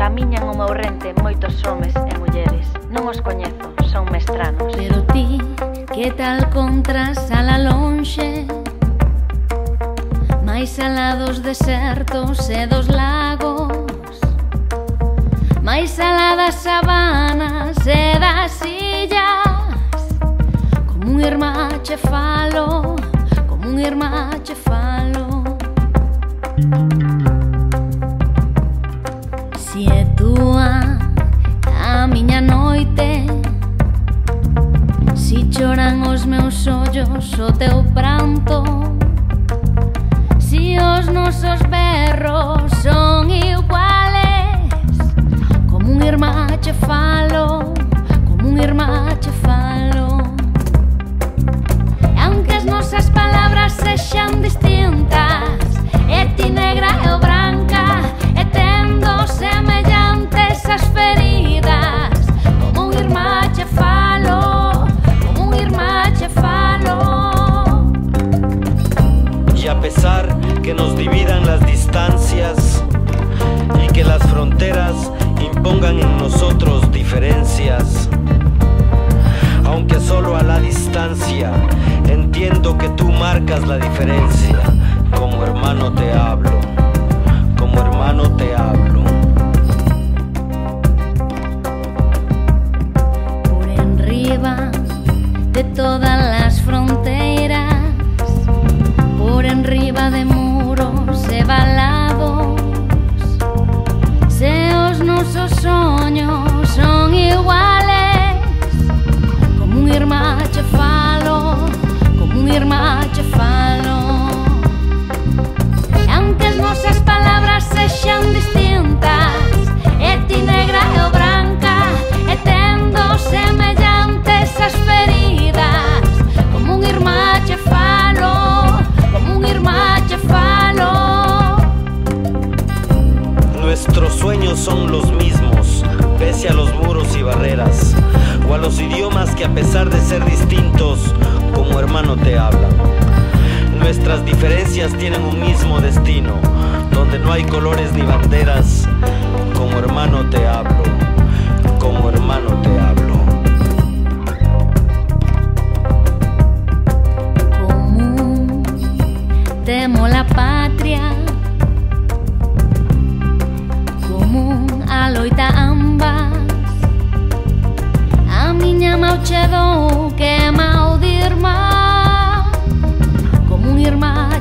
Camiñan ao meu rente moitos homes e mulleres. Non os coñezo, son mestranos. Pero ti, que tal contras a la lonxe, máis alá dos desertos e dos lagos, máis alá das sabanas e das illas. Como un irmá che falo, como un irmá che falo. Si é túa a miña noite, si choran os meus ollos o teu pranto, si os nosos berros son iguales, como un irmá che falo, como un irmá che falo. E aunque as nosas palabras sexan distintas, é ti negra e branca, e tendo semellantes as feridas, como un irmá che falo, como un irmá che falo. Y a pesar que nos dividan las distancias y que las fronteras impongan en nosotros diferencias, aunque solo a la distancia entiendo que tú marcas la diferencia. Como hermano te hablo, como hermano te hablo. Por enriba de todas las fronteras, por enriba de muros e valados, se os nosos soños son iguales, como un irmá che falo, como un irmá che falo. Nosas palabras sexan distintas, é ti negra e branca, e tendo semellantes as feridas, como un irmá che falo, como un irmá che falo. Nuestros sueños son los mismos, pese a los muros y barreras, o a los idiomas que a pesar de ser distintos, como hermano te hablan. Nuestras diferencias tienen un mismo destino, donde no hay colores ni banderas. Como hermano te hablo, como hermano te hablo. Común, temo la patria, común a loita ambas. A miña mauchedou que maudirmás, como un irmá